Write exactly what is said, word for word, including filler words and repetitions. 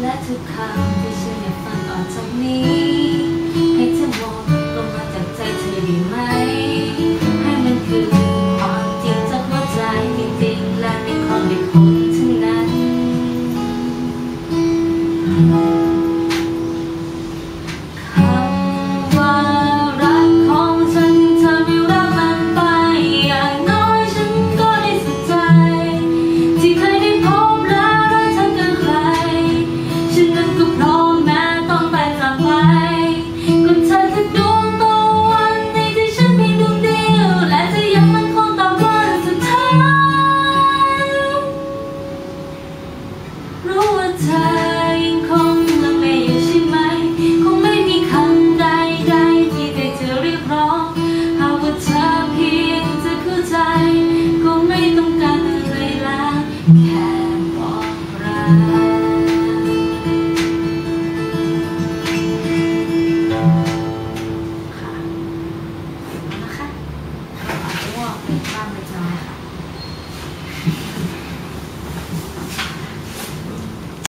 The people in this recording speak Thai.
และทุกคำที่ฉันอยากฟังต่อจากนี้ให้เธอมองลงมาจากใจเธอได้ไหมให้มันคือความจริงจากหัวใจจริงๆและเป็นของเด็กคนทั้งนั้น